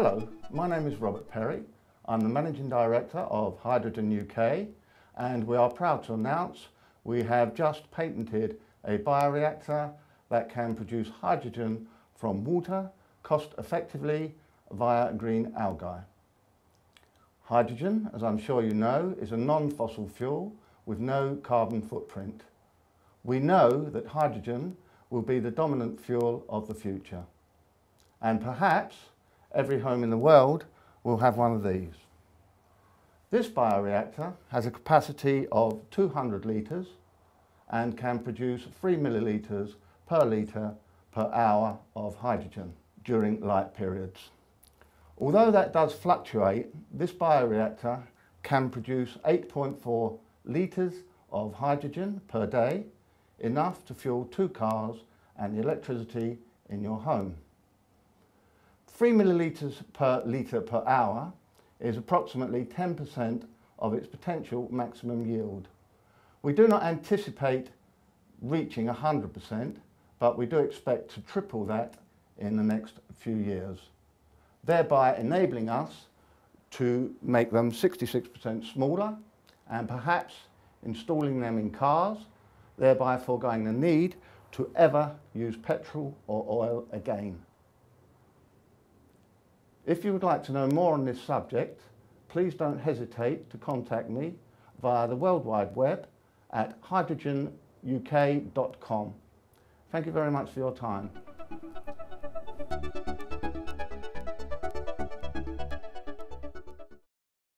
Hello, my name is Robert Perry. I'm the Managing Director of Hydrogen UK, and we are proud to announce we have just patented a bioreactor that can produce hydrogen from water cost effectively via green algae. Hydrogen, as I'm sure you know, is a non-fossil fuel with no carbon footprint. We know that hydrogen will be the dominant fuel of the future, and perhaps every home in the world will have one of these. This bioreactor has a capacity of 200 litres and can produce 3 millilitres per litre per hour of hydrogen during light periods. Although that does fluctuate, this bioreactor can produce 8.4 litres of hydrogen per day, enough to fuel 2 cars and the electricity in your home. 3 millilitres per litre per hour is approximately 10% of its potential maximum yield. We do not anticipate reaching 100%, but we do expect to triple that in the next few years, thereby enabling us to make them 66% smaller and perhaps installing them in cars, thereby foregoing the need to ever use petrol or oil again. If you would like to know more on this subject, please don't hesitate to contact me via the World Wide Web at hydrogenuk.com. Thank you very much for your time.